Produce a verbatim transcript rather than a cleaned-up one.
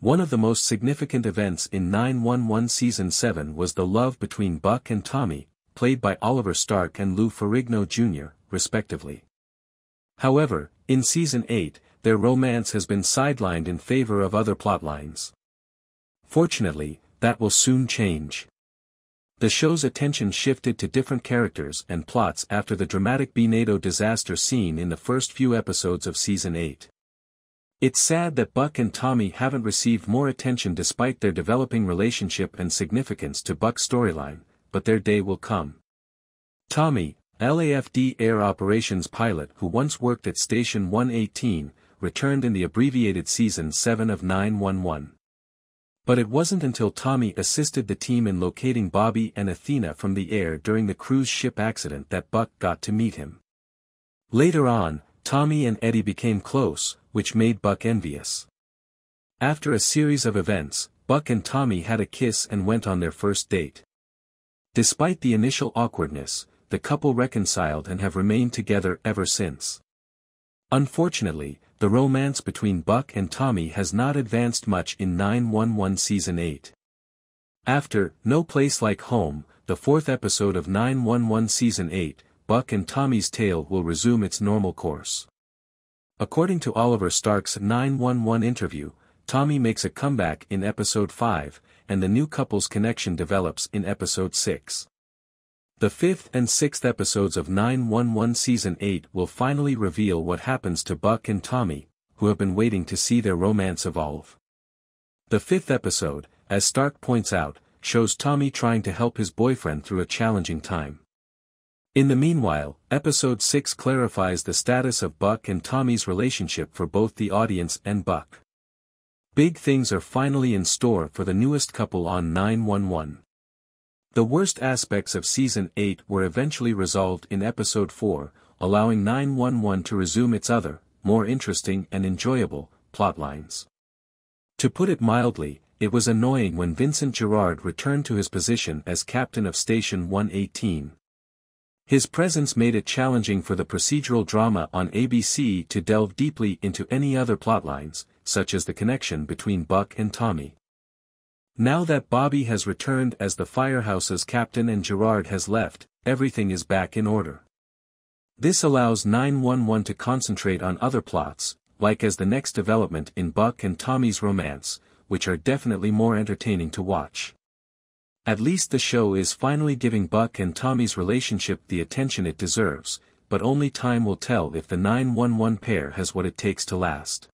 One of the most significant events in nine one one Season seven was the love between Buck and Tommy, played by Oliver Stark and Lou Ferrigno Junior, respectively. However, in Season eight, their romance has been sidelined in favor of other plotlines. Fortunately, that will soon change. The show's attention shifted to different characters and plots after the dramatic B NATO disaster scene in the first few episodes of Season eight. It's sad that Buck and Tommy haven't received more attention despite their developing relationship and significance to Buck's storyline, but their day will come. Tommy, L A F D air operations pilot who once worked at Station one eighteen, returned in the abbreviated Season seven of nine one one. But it wasn't until Tommy assisted the team in locating Bobby and Athena from the air during the cruise ship accident that Buck got to meet him. Later on, Tommy and Eddie became close, which made Buck envious. After a series of events, Buck and Tommy had a kiss and went on their first date. Despite the initial awkwardness, the couple reconciled and have remained together ever since. Unfortunately, the romance between Buck and Tommy has not advanced much in nine one one Season eight. After No Place Like Home, the fourth episode of nine one one Season eight, Buck and Tommy's tale will resume its normal course. According to Oliver Stark's nine one one interview, Tommy makes a comeback in Episode five, and the new couple's connection develops in Episode six. The fifth and sixth episodes of nine one one Season eight will finally reveal what happens to Buck and Tommy, who have been waiting to see their romance evolve. The fifth episode, as Stark points out, shows Tommy trying to help his boyfriend through a challenging time. In the meanwhile, Episode six clarifies the status of Buck and Tommy's relationship for both the audience and Buck. Big things are finally in store for the newest couple on nine one one. The worst aspects of Season eight were eventually resolved in Episode four, allowing nine one one to resume its other, more interesting and enjoyable, plotlines. To put it mildly, it was annoying when Vincent Gerrard returned to his position as captain of Station one eighteen. His presence made it challenging for the procedural drama on A B C to delve deeply into any other plotlines, such as the connection between Buck and Tommy. Now that Bobby has returned as the firehouse's captain and Gerrard has left, everything is back in order. This allows nine one one to concentrate on other plots, like as the next development in Buck and Tommy's romance, which are definitely more entertaining to watch. At least the show is finally giving Buck and Tommy's relationship the attention it deserves, but only time will tell if the nine one one pair has what it takes to last.